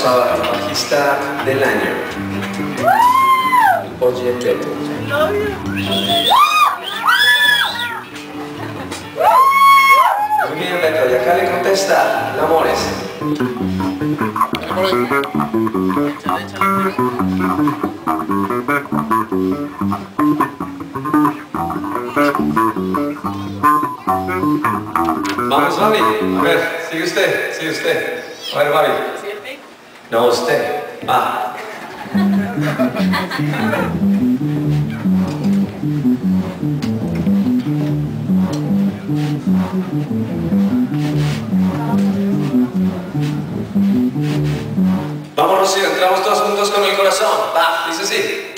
tenemos ahora al bajista del año. Oye Beto. Muy bien, Beto, y acá le contesta el Amores. Vamos, Babi. A ver, sigue usted. A ver, Babi. No, usted. Va. Vamos, Rocio, entramos todos juntos con el corazón. Va, dice así.